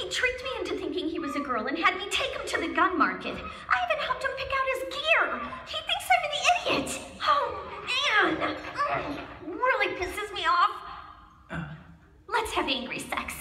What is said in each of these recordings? He tricked me into thinking he was a girl and had me take him to the gun market. I even helped him pick out his gear. He thinks I'm an idiot. Oh, man. Really pisses me off. Let's have angry sex.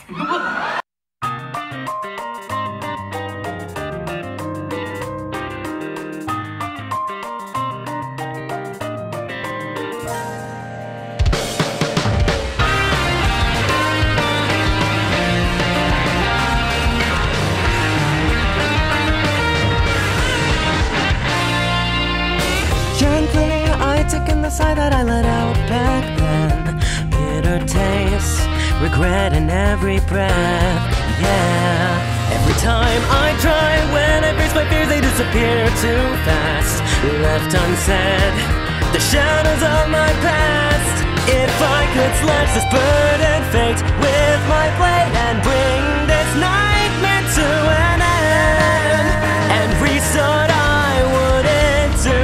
That I let out back then, bitter taste, regret in every breath. Yeah, every time I try, when I face my fears, they disappear too fast. Left unsaid, the shadows of my past. If I could slash this burden fate with my blade and bring this nightmare to an end, and restart, I would enter.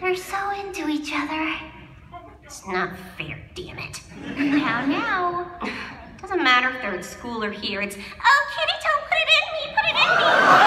They're so into each other. It's not fair, damn it. Now. Doesn't matter if they're at school or here. It's, oh, kitty toe, put it in me, put it in me.